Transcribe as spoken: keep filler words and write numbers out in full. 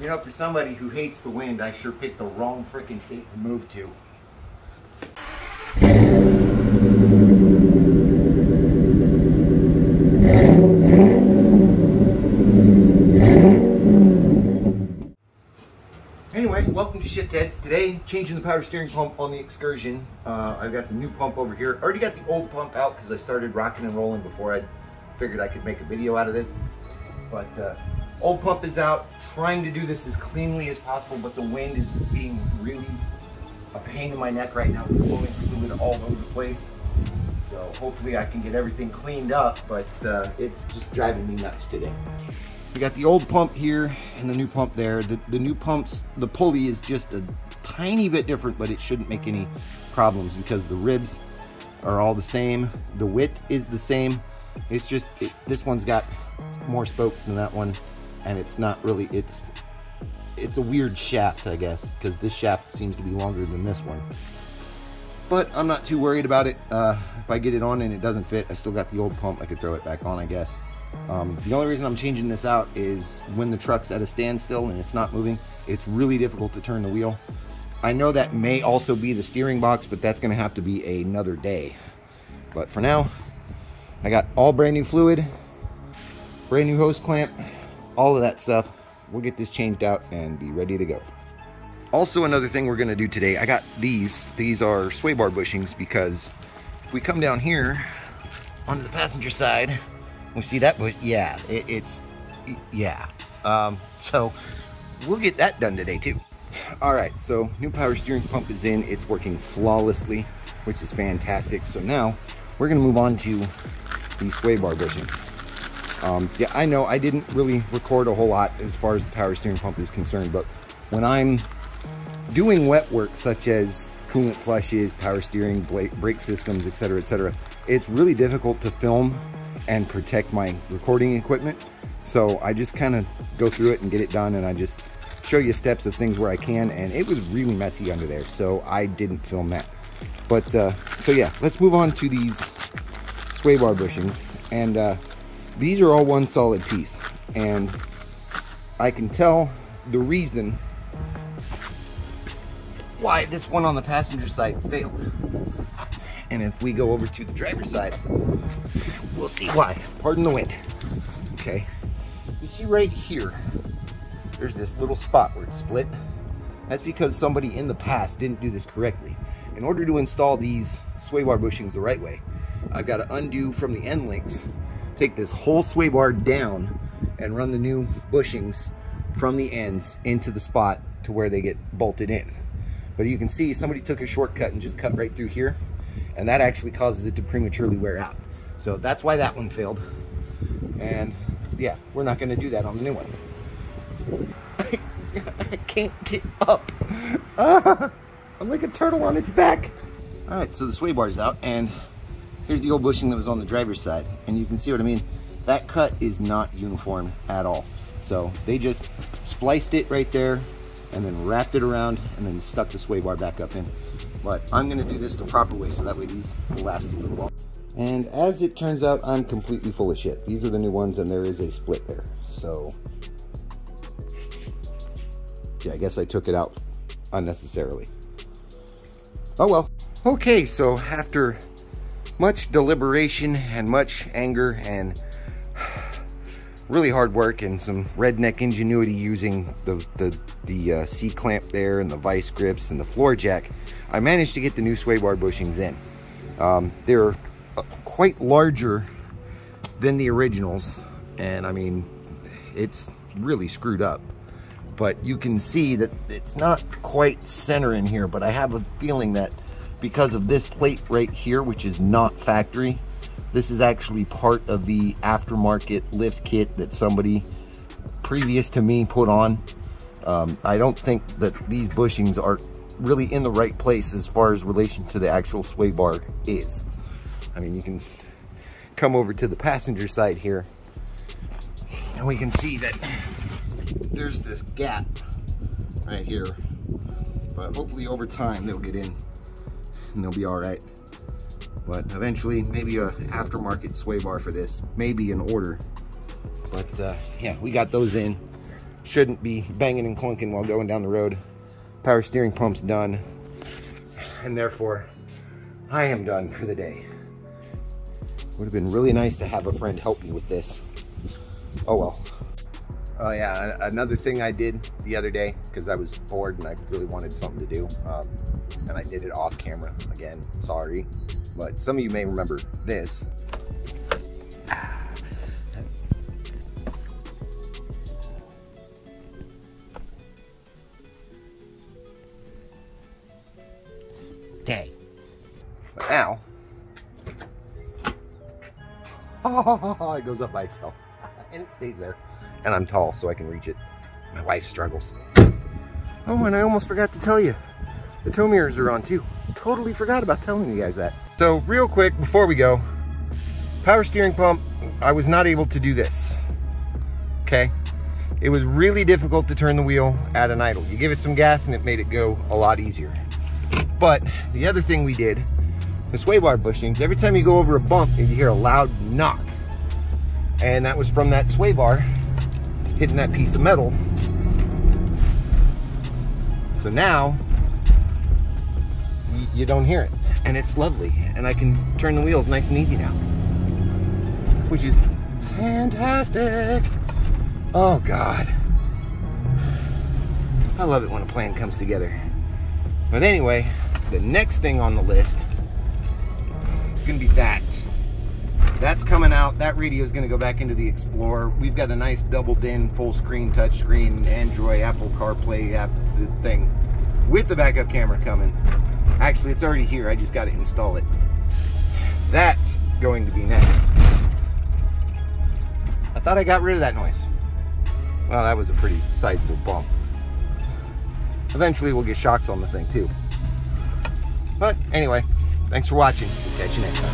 You know, for somebody who hates the wind, I sure picked the wrong freaking state to move to. Anyway, welcome to Shift-Heads. Today, changing the power steering pump on the Excursion. Uh, I've got the new pump over here. I already got the old pump out because I started rocking and rolling before I figured I could make a video out of this. But uh, old pump is out, trying to do this as cleanly as possible, but the wind is being really a pain in my neck right now, with blowing fluid all over the place. So hopefully I can get everything cleaned up, but uh, it's just driving me nuts today. We got the old pump here and the new pump there. The, the new pumps, the pulley is just a tiny bit different, but it shouldn't make any problems because the ribs are all the same. The width is the same. It's just, it, this one's got more spokes than that one, and it's not really, it's it's a weird shaft, I guess, because this shaft seems to be longer than this one. But I'm not too worried about it. Uh, if I get it on and it doesn't fit, I still got the old pump. I could throw it back on, I guess. Um, the only reason I'm changing this out is when the truck's at a standstill and it's not moving, it's really difficult to turn the wheel. I know that may also be the steering box, but that's going to have to be another day. But for now, I got all brand new fluid, brand new hose clamp, all of that stuff. We'll get this changed out and be ready to go. Also, another thing we're going to do today, I got these. These are sway bar bushings because if we come down here onto the passenger side, we see that bush, yeah, it, it's, yeah. Um, so we'll get that done today too. All right, so new power steering pump is in. It's working flawlessly, which is fantastic. So now we're going to move on to the sway bar bushings. Um, yeah, I know I didn't really record a whole lot as far as the power steering pump is concerned, but when I'm doing wet work such as coolant flushes, power steering, brake systems, et cetera, et cetera, it's really difficult to film and protect my recording equipment. So I just kind of go through it and get it done, and I just show you steps of things where I can, and it was really messy under there, so I didn't film that. But, uh, so yeah, let's move on to these sway bar bushings, and uh, these are all one solid piece, and I can tell the reason why this one on the passenger side failed. And if we go over to the driver's side, we'll see why. Pardon the wind. Okay. You see right here, there's this little spot where it's split. That's because somebody in the past didn't do this correctly. In order to install these sway bar bushings the right way, I've got to undo from the end links, take this whole sway bar down, and run the new bushings from the ends into the spot to where they get bolted in. But you can see somebody took a shortcut and just cut right through here, and that actually causes it to prematurely wear out. So that's why that one failed. And yeah, we're not gonna do that on the new one. I, I can't get up. Ah, I'm like a turtle on its back. All right, so the sway bar's out, and here's the old bushing that was on the driver's side. And you can see what I mean. That cut is not uniform at all. So they just spliced it right there and then wrapped it around and then stuck the sway bar back up in. But I'm gonna do this the proper way so that way these will last a little while. And as it turns out, I'm completely full of shit. These are the new ones and there is a split there. So yeah, I guess I took it out unnecessarily. Oh well. Okay, so after much deliberation and much anger and really hard work and some redneck ingenuity using the, the, the uh, C-clamp there and the vice grips and the floor jack, I managed to get the new sway bar bushings in. Um, they're quite larger than the originals, and I mean, it's really screwed up. But you can see that it's not quite center in here, but I have a feeling that because of this plate right here, which is not factory, this is actually part of the aftermarket lift kit that somebody previous to me put on. Um, I don't think that these bushings are really in the right place as far as relation to the actual sway bar is. I mean, you can come over to the passenger side here and we can see that there's this gap right here, but hopefully over time they'll get in and they'll be all right. But eventually, maybe a aftermarket sway bar for this may be in order. But uh, yeah, we got those in. shouldn't be banging and clunking while going down the road. Power steering pump's done, and therefore I am done for the day. Would have been really nice to have a friend help me with this. Oh well. Oh yeah, another thing I did the other day, because I was bored and I really wanted something to do, um, and I did it off camera again, sorry. But some of you may remember this. Stay. But now, oh, it goes up by itself and it stays there. And I'm tall, so I can reach it. My wife struggles. Oh, and I almost forgot to tell you. The tow mirrors are on too. Totally forgot about telling you guys that. So real quick, before we go, power steering pump, I was not able to do this, okay? It was really difficult to turn the wheel at an idle. You give it some gas and it made it go a lot easier. But the other thing we did, the sway bar bushings, every time you go over a bump and you hear a loud knock, and that was from that sway bar hitting that piece of metal. So now you don't hear it, and it's lovely, and I can turn the wheels nice and easy now, which is fantastic. Oh God, I love it when a plan comes together. But anyway, the next thing on the list is gonna be that. That's coming out. That radio is going to go back into the Explorer. We've got a nice doubled in full screen touchscreen Android Apple CarPlay app thing with the backup camera coming. Actually, it's already here. I just got to install it. That's going to be next. I thought I got rid of that noise. Well, that was a pretty sizable bump. Eventually, we'll get shocks on the thing too. But anyway, thanks for watching. We'll catch you next time.